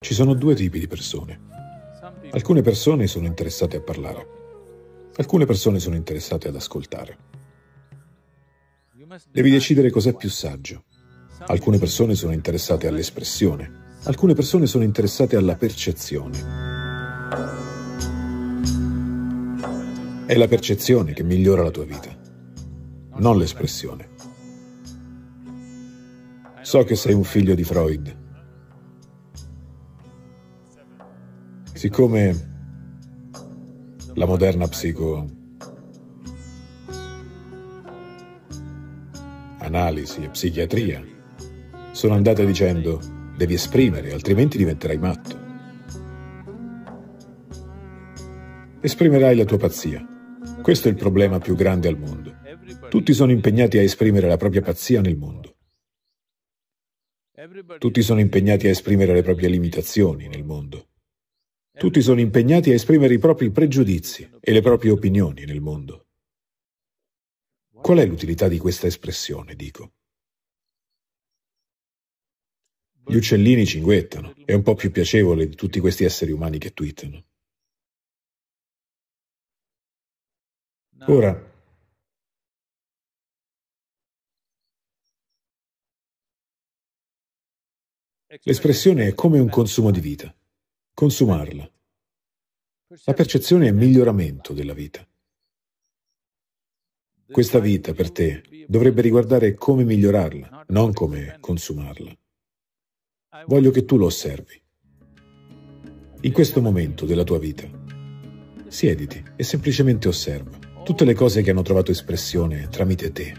Ci sono due tipi di persone. Alcune persone sono interessate a parlare. Alcune persone sono interessate ad ascoltare. Devi decidere cos'è più saggio. Alcune persone sono interessate all'espressione. Alcune persone sono interessate alla percezione. È la percezione che migliora la tua vita, non l'espressione. So che sei un figlio di Freud. Siccome la moderna psicoanalisi e psichiatria sono andate dicendo devi esprimere, altrimenti diventerai matto. Esprimerai la tua pazzia. Questo è il problema più grande al mondo. Tutti sono impegnati a esprimere la propria pazzia nel mondo. Tutti sono impegnati a esprimere le proprie limitazioni nel mondo. Tutti sono impegnati a esprimere i propri pregiudizi e le proprie opinioni nel mondo. Qual è l'utilità di questa espressione, dico? Gli uccellini cinguettano, è un po' più piacevole di tutti questi esseri umani che twittano. Ora, l'espressione è come un consumo di vita. Consumarla. La percezione è miglioramento della vita. Questa vita per te dovrebbe riguardare come migliorarla, non come consumarla. Voglio che tu lo osservi. In questo momento della tua vita, siediti e semplicemente osserva tutte le cose che hanno trovato espressione tramite te.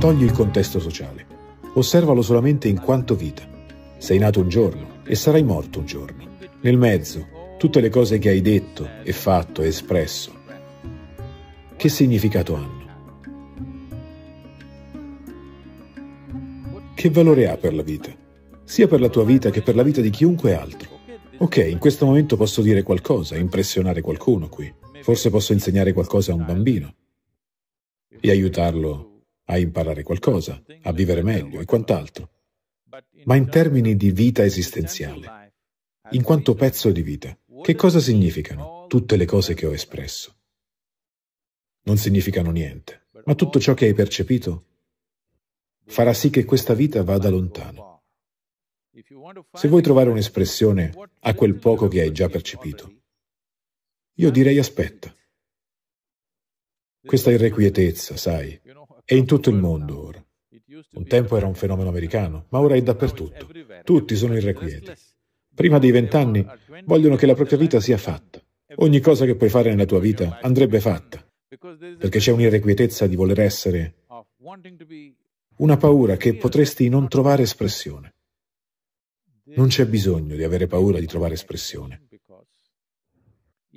Togli il contesto sociale. Osservalo solamente in quanto vita. Sei nato un giorno e sarai morto un giorno. Nel mezzo, tutte le cose che hai detto e fatto e espresso, che significato hanno? Che valore ha per la vita? Sia per la tua vita che per la vita di chiunque altro. Ok, in questo momento posso dire qualcosa, impressionare qualcuno qui. Forse posso insegnare qualcosa a un bambino e aiutarlo a imparare qualcosa, a vivere meglio e quant'altro. Ma in termini di vita esistenziale, in quanto pezzo di vita, che cosa significano tutte le cose che ho espresso? Non significano niente, ma tutto ciò che hai percepito farà sì che questa vita vada lontano. Se vuoi trovare un'espressione a quel poco che hai già percepito, io direi aspetta. Questa irrequietezza, sai, è in tutto il mondo ora. Un tempo era un fenomeno americano, ma ora è dappertutto. Tutti sono irrequieti. Prima dei 20 anni vogliono che la propria vita sia fatta. Ogni cosa che puoi fare nella tua vita andrebbe fatta, perché c'è un'irrequietezza di voler essere, una paura che potresti non trovare espressione. Non c'è bisogno di avere paura di trovare espressione,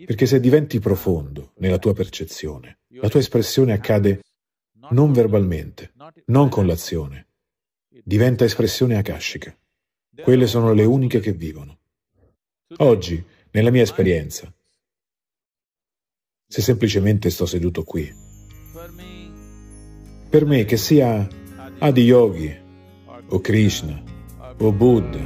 perché se diventi profondo nella tua percezione, la tua espressione accade non verbalmente, non con l'azione. Diventa espressione akashica. Quelle sono le uniche che vivono. Oggi, nella mia esperienza, se semplicemente sto seduto qui, per me che sia Adiyogi, o Krishna, o Buddha,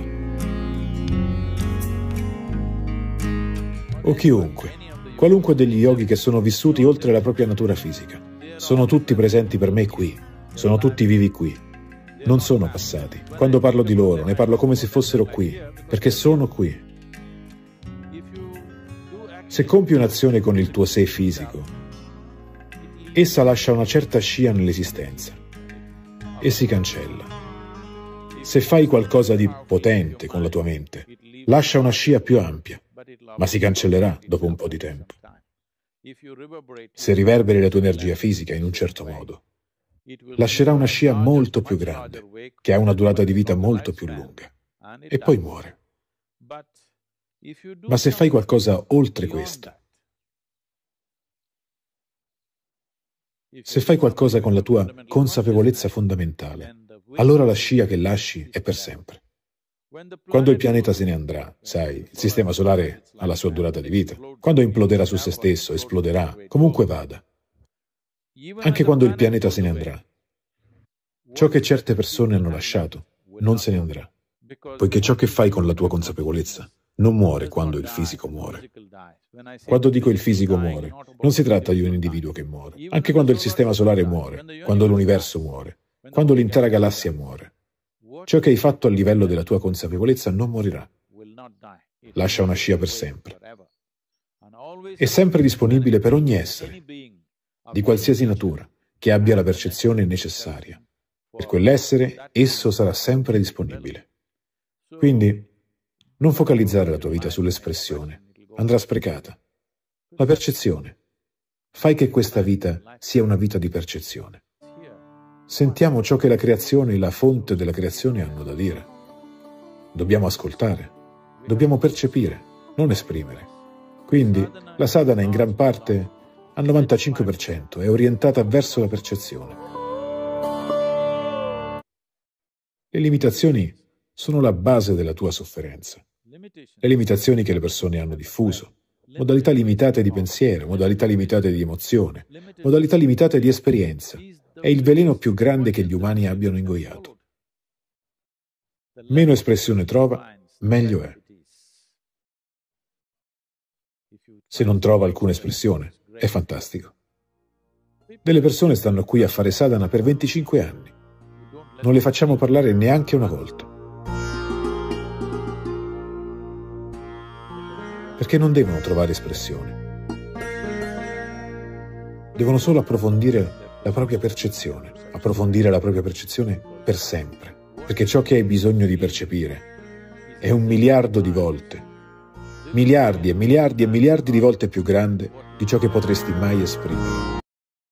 o chiunque, qualunque degli yogi che sono vissuti oltre la propria natura fisica, sono tutti presenti per me qui, sono tutti vivi qui, non sono passati. Quando parlo di loro, ne parlo come se fossero qui, perché sono qui. Se compi un'azione con il tuo sé fisico, essa lascia una certa scia nell'esistenza e si cancella. Se fai qualcosa di potente con la tua mente, lascia una scia più ampia, ma si cancellerà dopo un po' di tempo. Se riverberi la tua energia fisica in un certo modo, lascerà una scia molto più grande, che ha una durata di vita molto più lunga, e poi muore. Ma se fai qualcosa oltre questo, se fai qualcosa con la tua consapevolezza fondamentale, allora la scia che lasci è per sempre. Quando il pianeta se ne andrà, sai, il sistema solare ha la sua durata di vita. Quando imploderà su se stesso, esploderà, comunque vada. Anche quando il pianeta se ne andrà, Ciò che certe persone hanno lasciato non se ne andrà, poiché ciò che fai con la tua consapevolezza non muore quando il fisico muore. Quando dico il fisico muore, non si tratta di un individuo che muore. Anche quando il sistema solare muore, quando l'universo muore, quando l'intera galassia muore, ciò che hai fatto a livello della tua consapevolezza non morirà. Lascia una scia per sempre. È sempre disponibile per ogni essere, di qualsiasi natura, che abbia la percezione necessaria. Per quell'essere, esso sarà sempre disponibile. Quindi, non focalizzare la tua vita sull'espressione, andrà sprecata. La percezione. Fai che questa vita sia una vita di percezione. Sentiamo ciò che la creazione e la fonte della creazione hanno da dire. Dobbiamo ascoltare, dobbiamo percepire, non esprimere. Quindi, la sadhana in gran parte, al 95%, è orientata verso la percezione. Le limitazioni sono la base della tua sofferenza. Le limitazioni che le persone hanno diffuso, modalità limitate di pensiero, modalità limitate di emozione, modalità limitate di esperienza, è il veleno più grande che gli umani abbiano ingoiato. Meno espressione trova, meglio è. Se non trova alcuna espressione, è fantastico. Delle persone stanno qui a fare sadhana per 25 anni. Non le facciamo parlare neanche una volta. Perché non devono trovare espressione. Devono solo approfondire la propria percezione, per sempre. Perché ciò che hai bisogno di percepire è 1 miliardo di volte, miliardi e miliardi e miliardi di volte più grande di ciò che potresti mai esprimere.